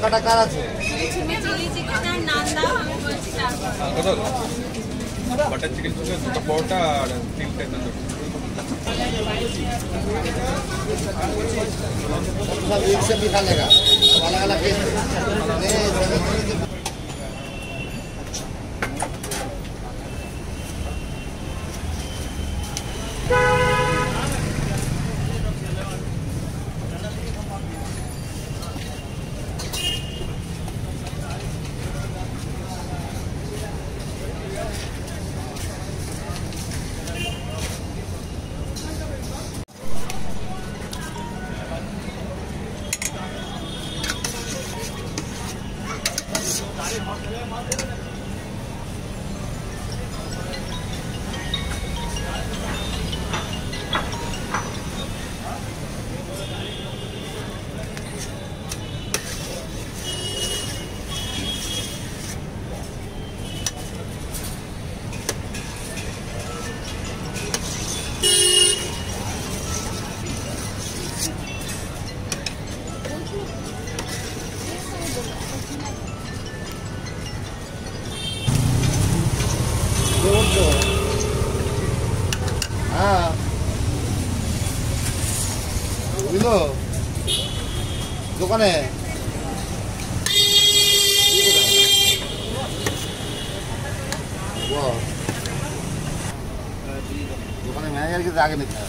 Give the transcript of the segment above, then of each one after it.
Butter chicken parotta एक से भी खा लेगा अलग अलग टेस्ट। दुकान है दुकान में यार के आगे निकला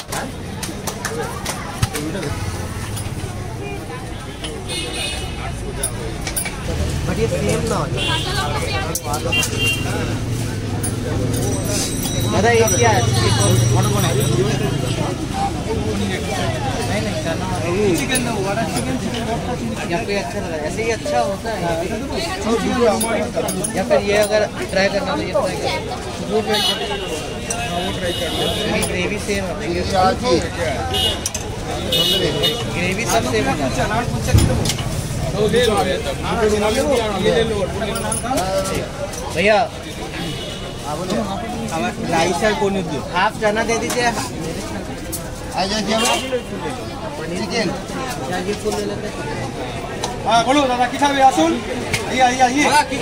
बट ये सेम ना दादा ये क्या नहीं चिकन यहाँ पे अच्छा लगा ऐसे ही अच्छा होता है या फिर ये अगर ट्राई करना तो ये ट्राई कर ग्रेवी सेम ग्रेवी सब सेम है भैया राइस और कोनी हाफ चना दे दीजिए बोलो दादा किखा आसुन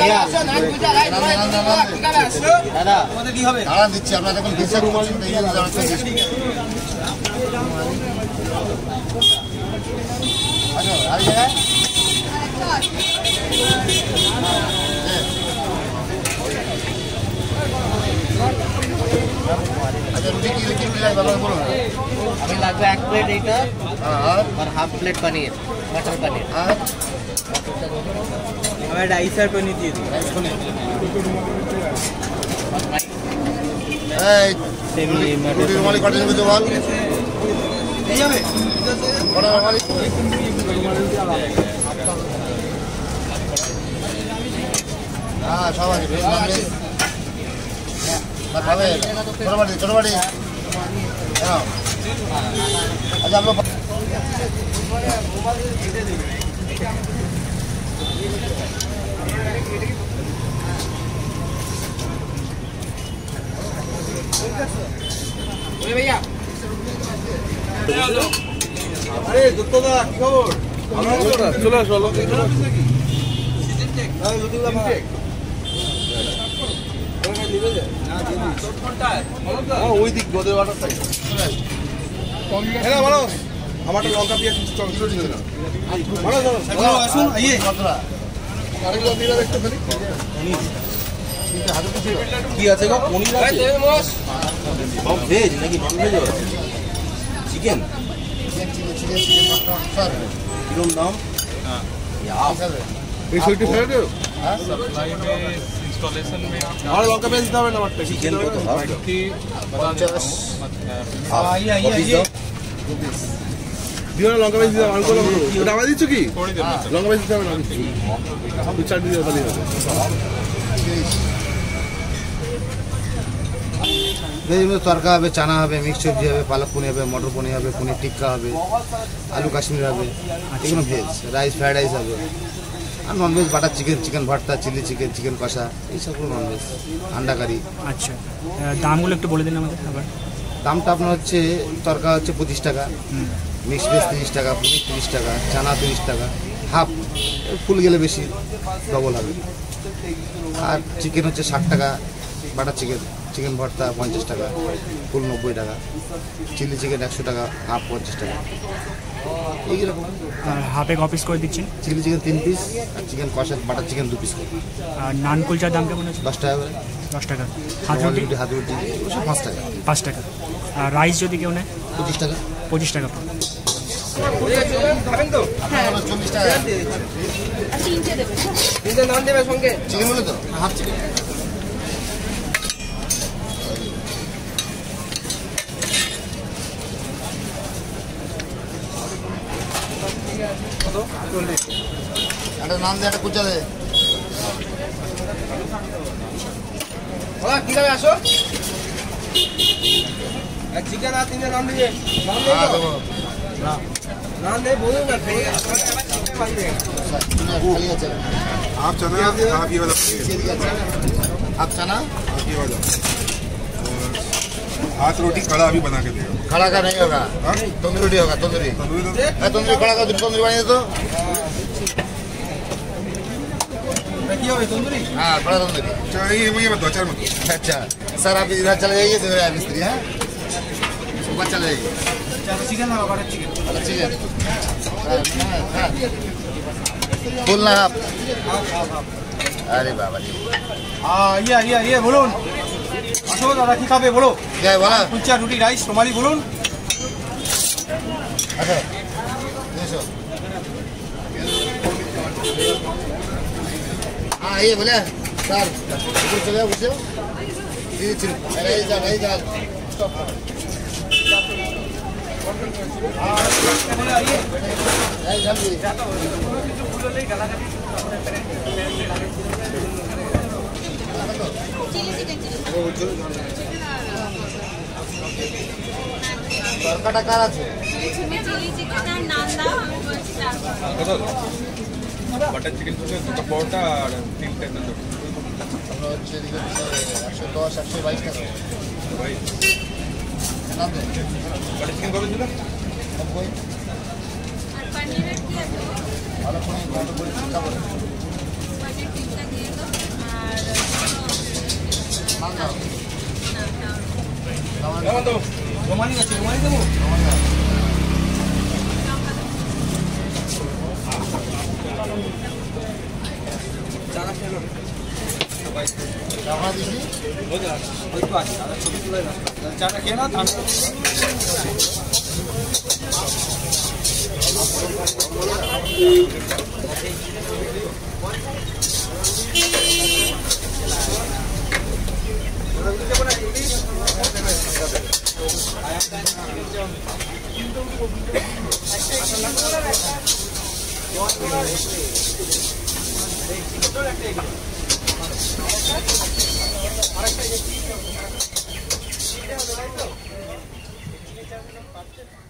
दादा अभी लगभग एक प्लेट एक और हाफ प्लेट पनीर मटर पनीर हमें 250 पनीर दी थी हाँ सब आज भेज मांगे मत भावे छोड़ बड़ी हाँ अच्छा हम लोग बोले भैया अरे जुत्तो दा क्यों चलो चलो चलो चिकेन नाम सप्लाई में इंस्टॉलेशन में आप चिकन को तो हाफ बता देता हूं। लौंगा पेस्ट हमको डावा दी चुकी थोड़ी देर में लौंगा पेस्ट हम विचार दीजिए बता दीजिए। तड़का है चाना है मिक्स सब्जी है पालक पनीर है मटर पनीर है पनीर टिक्का है आलू काश्मीर है भेज राइस फ्राइड राइस है non veg butter chicken chicken bharta chili chicken chicken kosha ये सब नॉनवेज अंडा करी। अच्छा दामगुलो एक दिन हमारे दाम तड़का हे 25 टाका मिक्स भेज 30 टाका पनीर 30 टाका चाना 30 टाका हाफ फुल गेले बेशी डबल है और चिकेन हे 60 टाका बाटर चिकेन चिकेन भर्ता 50 टाका फुल 90 टाका चिली चिकेन 100 टाका हाफ 50 টাকা এই রকম। আর হাফ এক অফিস করে দিচ্ছেন চিলি চিকেন 3 পিস আর chicken kosha butter chicken 2 piece আর নান কুলচার দাম কেমন আছে 10 টাকা করে 10 টাকা হাত রুটি 5 টাকা 5 টাকা আর রাইস যদি কেউ নেয় 25 টাকা 25 টাকা খাবেন তো হ্যাঁ 24 টাকা দিয়ে দিচ্ছি আর তিনটে দেবেন তিনটে নান দেবেন সঙ্গে চিকেন হলো তো হাফ চিকেন नाम दे कुचा दे चिकन आती है नाम दीजिए नाम दे बोलो ना आप चना आप ये वाला आप चना आप ये वाला हाथ रोटी खड़ा अभी बना के देगा खड़ा का नहीं होगा तंदूरी रोटी होगा तंदूरी तंदूरी खड़ा का तंदूरी बना दो तंदूरी हाँ बड़ा तंदूरी चाहिए मुझे मत दो मत। अच्छा सर आप इधर चले जाइए मिस्त्री है सुबह चले जाइए चिकन चिकन फुल ना आप अरे बाबा ये बोलो আসো দাদা কি খাবে বলো যাই বলা কুলচা রুটি রাইস তোমারই বলুন। আচ্ছা দেখো हाँ ये बोले सर चले पूछो तरकाटा कार बटर चिकेन तो परोटा और 3 टेंडर दो और अच्छे दिखे 110 122 का भाई नाम दे बटर चिकेन कर दो अब कोई और पनीर किया दो और कोई बात बोल का बोल बटर टिक्का दे दो और मांगो मांगो रोमानी का दो